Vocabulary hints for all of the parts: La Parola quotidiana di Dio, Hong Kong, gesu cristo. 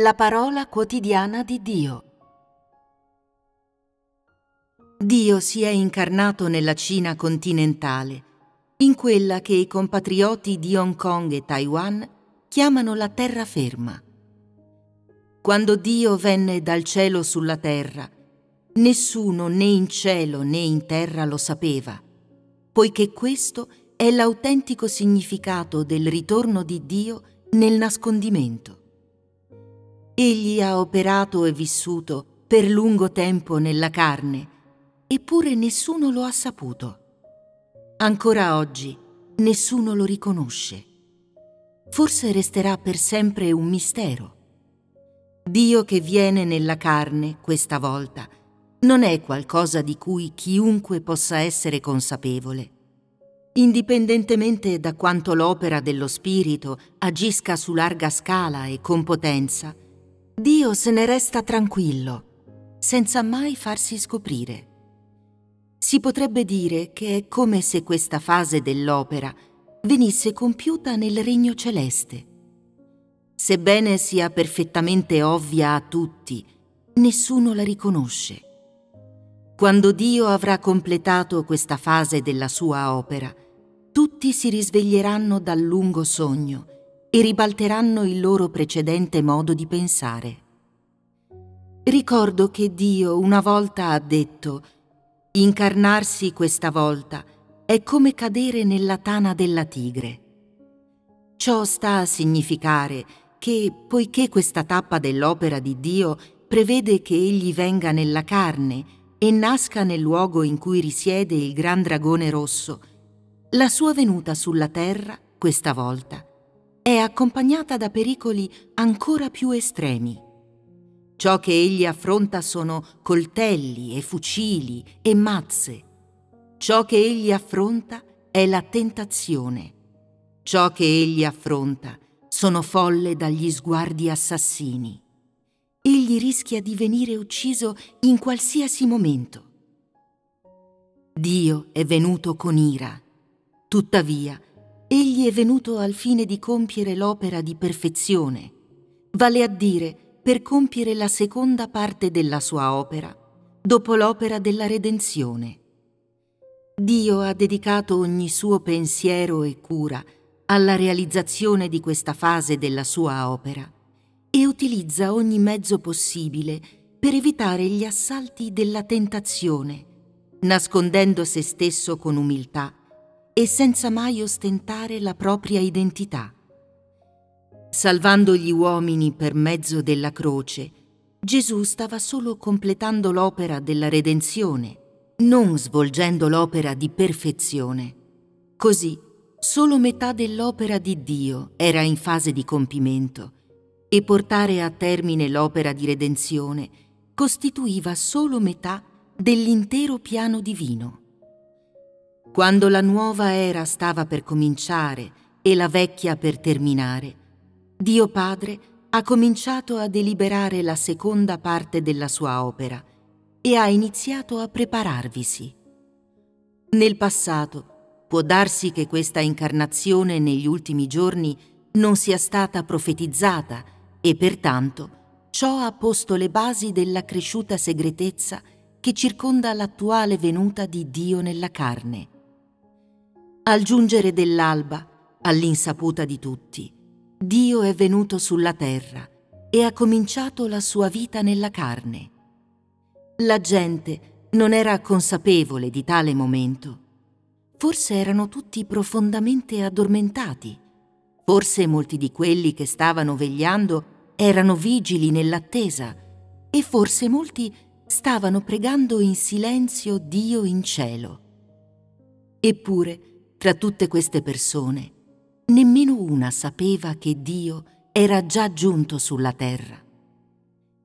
La parola quotidiana di Dio. Dio si è incarnato nella Cina continentale, in quella che i compatrioti di Hong Kong e Taiwan chiamano la terraferma. Quando Dio venne dal cielo sulla terra, nessuno né in cielo né in terra lo sapeva, poiché questo è l'autentico significato del ritorno di Dio nel nascondimento. Egli ha operato e vissuto per lungo tempo nella carne, eppure nessuno lo ha saputo. Ancora oggi nessuno lo riconosce. Forse resterà per sempre un mistero. Dio che viene nella carne, questa volta, non è qualcosa di cui chiunque possa essere consapevole. Indipendentemente da quanto l'opera dello Spirito agisca su larga scala e con potenza, Dio se ne resta tranquillo, senza mai farsi scoprire. Si potrebbe dire che è come se questa fase dell'opera venisse compiuta nel Regno Celeste. Sebbene sia perfettamente ovvia a tutti, nessuno la riconosce. Quando Dio avrà completato questa fase della sua opera, tutti si risveglieranno dal lungo sogno e ribalteranno il loro precedente modo di pensare. Ricordo che Dio una volta ha detto: «Incarnarsi questa volta è come cadere nella tana della tigre». Ciò sta a significare che, poiché questa tappa dell'opera di Dio prevede che Egli venga nella carne e nasca nel luogo in cui risiede il gran dragone rosso, la sua venuta sulla terra, questa volta, è accompagnata da pericoli ancora più estremi. Ciò che egli affronta sono coltelli e fucili e mazze. Ciò che egli affronta è la tentazione. Ciò che egli affronta sono folle dagli sguardi assassini. Egli rischia di venire ucciso in qualsiasi momento. Dio è venuto con ira. Tuttavia, Egli è venuto al fine di compiere l'opera di perfezione, vale a dire per compiere la seconda parte della sua opera, dopo l'opera della redenzione. Dio ha dedicato ogni suo pensiero e cura alla realizzazione di questa fase della sua opera e utilizza ogni mezzo possibile per evitare gli assalti della tentazione, nascondendo se stesso con umiltà e senza mai ostentare la propria identità. Salvando gli uomini per mezzo della croce, Gesù stava solo completando l'opera della redenzione, non svolgendo l'opera di perfezione. Così, solo metà dell'opera di Dio era in fase di compimento, e portare a termine l'opera di redenzione costituiva solo metà dell'intero piano divino. Quando la nuova era stava per cominciare e la vecchia per terminare, Dio Padre ha cominciato a deliberare la seconda parte della sua opera e ha iniziato a prepararvisi. Nel passato può darsi che questa incarnazione negli ultimi giorni non sia stata profetizzata e pertanto ciò ha posto le basi dell'accresciuta segretezza che circonda l'attuale venuta di Dio nella carne. Al giungere dell'alba, all'insaputa di tutti, Dio è venuto sulla terra e ha cominciato la sua vita nella carne. La gente non era consapevole di tale momento. Forse erano tutti profondamente addormentati. Forse molti di quelli che stavano vegliando erano vigili nell'attesa e forse molti stavano pregando in silenzio Dio in cielo. Eppure, tra tutte queste persone, nemmeno una sapeva che Dio era già giunto sulla terra.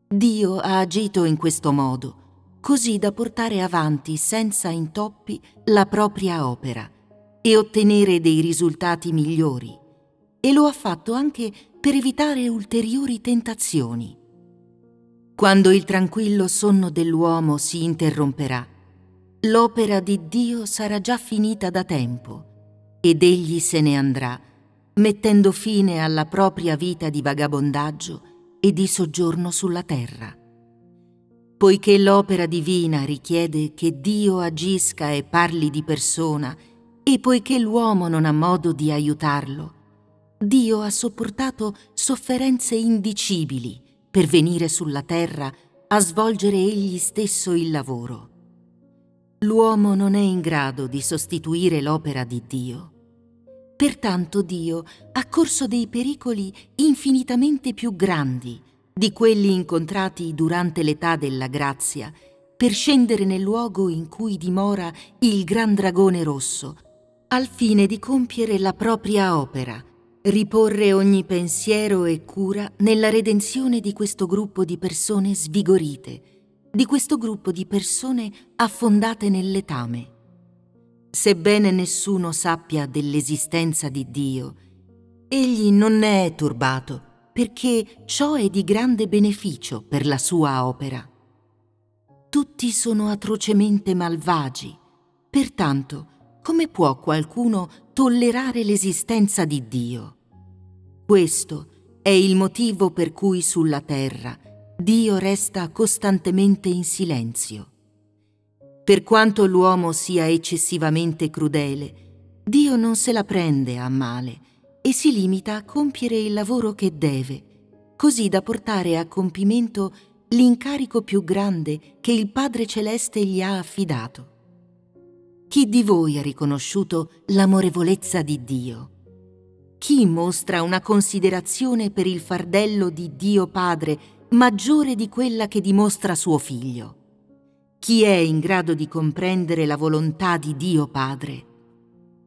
Dio ha agito in questo modo, così da portare avanti senza intoppi la propria opera e ottenere dei risultati migliori, e lo ha fatto anche per evitare ulteriori tentazioni. Quando il tranquillo sonno dell'uomo si interromperà, l'opera di Dio sarà già finita da tempo, ed egli se ne andrà, mettendo fine alla propria vita di vagabondaggio e di soggiorno sulla terra. Poiché l'opera divina richiede che Dio agisca e parli di persona, e poiché l'uomo non ha modo di aiutarlo, Dio ha sopportato sofferenze indicibili per venire sulla terra a svolgere egli stesso il lavoro. L'uomo non è in grado di sostituire l'opera di Dio. Pertanto Dio ha corso dei pericoli infinitamente più grandi di quelli incontrati durante l'età della grazia per scendere nel luogo in cui dimora il gran dragone rosso, al fine di compiere la propria opera, riporre ogni pensiero e cura nella redenzione di questo gruppo di persone svigorite, di questo gruppo di persone affondate nell'etame. Sebbene nessuno sappia dell'esistenza di Dio, egli non ne è turbato, perché ciò è di grande beneficio per la sua opera. Tutti sono atrocemente malvagi, pertanto come può qualcuno tollerare l'esistenza di Dio? Questo è il motivo per cui sulla terra Dio resta costantemente in silenzio. Per quanto l'uomo sia eccessivamente crudele, Dio non se la prende a male e si limita a compiere il lavoro che deve, così da portare a compimento l'incarico più grande che il Padre Celeste gli ha affidato. Chi di voi ha riconosciuto l'amorevolezza di Dio? Chi mostra una considerazione per il fardello di Dio Padre maggiore di quella che dimostra suo Figlio? Chi è in grado di comprendere la volontà di Dio Padre?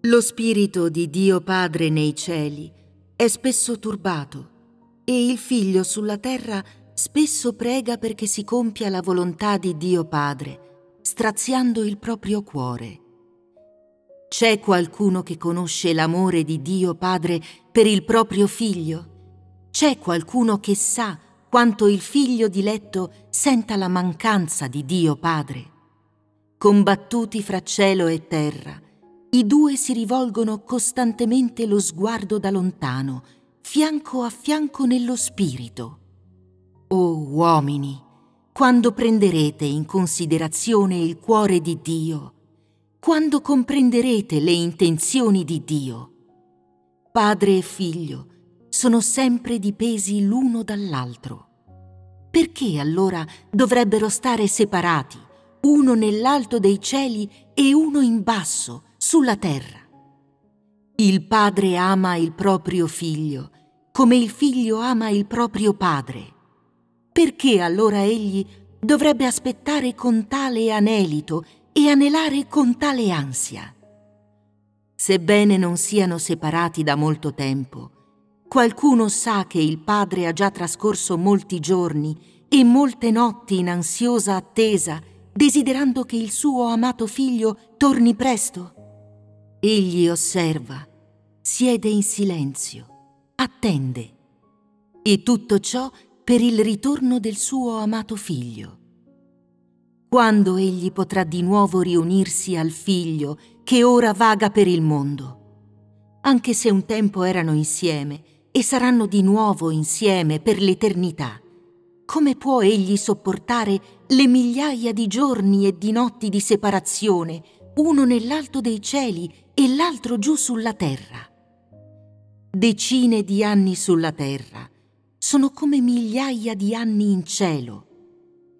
Lo spirito di Dio Padre nei cieli è spesso turbato e il Figlio sulla terra spesso prega perché si compia la volontà di Dio Padre, straziando il proprio cuore. C'è qualcuno che conosce l'amore di Dio Padre per il proprio Figlio? C'è qualcuno che sa quanto il Figlio diletto senta la mancanza di Dio Padre? Combattuti fra cielo e terra, i due si rivolgono costantemente lo sguardo da lontano, fianco a fianco nello spirito. O uomini, quando prenderete in considerazione il cuore di Dio? Quando comprenderete le intenzioni di Dio? Padre e Figlio sono sempre dipesi l'uno dall'altro. Perché allora dovrebbero stare separati, uno nell'alto dei cieli e uno in basso, sulla terra? Il Padre ama il proprio Figlio come il Figlio ama il proprio Padre. Perché allora egli dovrebbe aspettare con tale anelito e anelare con tale ansia? Sebbene non siano separati da molto tempo, qualcuno sa che il Padre ha già trascorso molti giorni e molte notti in ansiosa attesa, desiderando che il suo amato Figlio torni presto. Egli osserva, siede in silenzio, attende, e tutto ciò per il ritorno del suo amato Figlio. Quando egli potrà di nuovo riunirsi al Figlio che ora vaga per il mondo? Anche se un tempo erano insieme, e saranno di nuovo insieme per l'eternità, come può egli sopportare le migliaia di giorni e di notti di separazione, uno nell'alto dei cieli e l'altro giù sulla terra? Decine di anni sulla terra sono come migliaia di anni in cielo.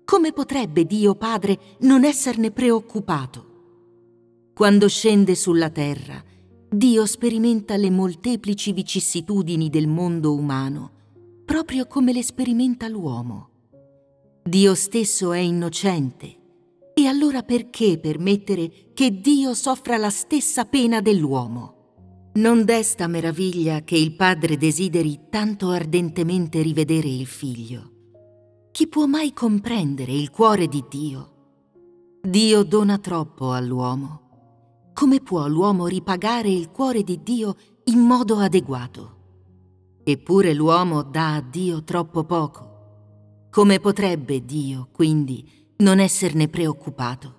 Come potrebbe Dio Padre non esserne preoccupato? Quando scende sulla terra, Dio sperimenta le molteplici vicissitudini del mondo umano, proprio come le sperimenta l'uomo. Dio stesso è innocente, e allora perché permettere che Dio soffra la stessa pena dell'uomo? Non desta meraviglia che il Padre desideri tanto ardentemente rivedere il Figlio. Chi può mai comprendere il cuore di Dio? Dio dona troppo all'uomo. Come può l'uomo ripagare il cuore di Dio in modo adeguato? Eppure l'uomo dà a Dio troppo poco. Come potrebbe Dio, quindi, non esserne preoccupato?